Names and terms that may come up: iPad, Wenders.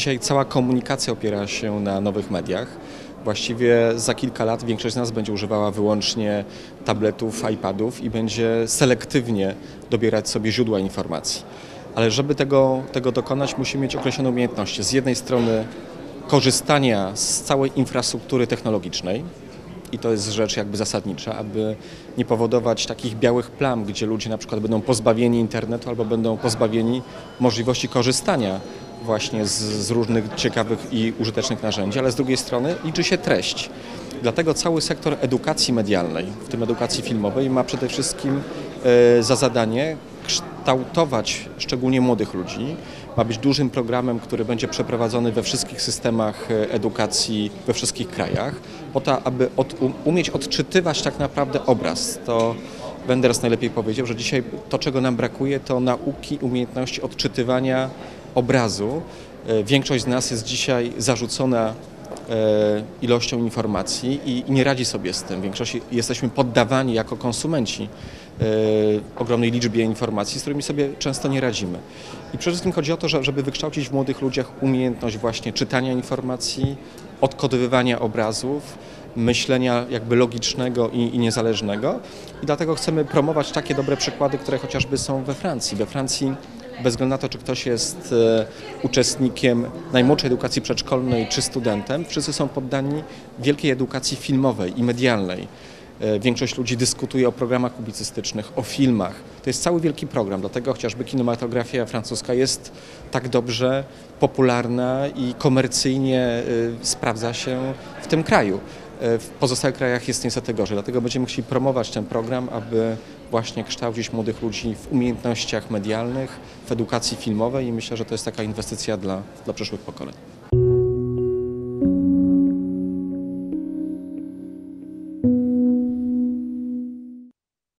Dzisiaj cała komunikacja opiera się na nowych mediach. Właściwie za kilka lat większość z nas będzie używała wyłącznie tabletów, iPadów i będzie selektywnie dobierać sobie źródła informacji. Ale żeby tego dokonać, musimy mieć określone umiejętności. Z jednej strony korzystania z całej infrastruktury technologicznej, i to jest rzecz jakby zasadnicza, aby nie powodować takich białych plam, gdzie ludzie na przykład będą pozbawieni internetu albo będą pozbawieni możliwości korzystania właśnie z różnych ciekawych i użytecznych narzędzi, ale z drugiej strony liczy się treść. Dlatego cały sektor edukacji medialnej, w tym edukacji filmowej, ma przede wszystkim za zadanie kształtować szczególnie młodych ludzi. Ma być dużym programem, który będzie przeprowadzony we wszystkich systemach edukacji, we wszystkich krajach, po to, aby umieć odczytywać tak naprawdę obraz. To Wenders najlepiej powiedział, że dzisiaj to, czego nam brakuje, to nauki, umiejętności odczytywania obrazu. Większość z nas jest dzisiaj zarzucona ilością informacji i nie radzi sobie z tym. W większości jesteśmy poddawani jako konsumenci ogromnej liczbie informacji, z którymi sobie często nie radzimy. I przede wszystkim chodzi o to, żeby wykształcić w młodych ludziach umiejętność właśnie czytania informacji, odkodowywania obrazów, myślenia jakby logicznego i niezależnego. I dlatego chcemy promować takie dobre przykłady, które chociażby są we Francji. We Francji, bez względu na to, czy ktoś jest uczestnikiem najmłodszej edukacji przedszkolnej, czy studentem, wszyscy są poddani wielkiej edukacji filmowej i medialnej. Większość ludzi dyskutuje o programach publicystycznych, o filmach. To jest cały wielki program, dlatego chociażby kinematografia francuska jest tak dobrze popularna i komercyjnie sprawdza się w tym kraju. W pozostałych krajach jest niestety gorzej, dlatego będziemy chcieli promować ten program, aby właśnie kształcić młodych ludzi w umiejętnościach medialnych, w edukacji filmowej i myślę, że to jest taka inwestycja dla przyszłych pokoleń.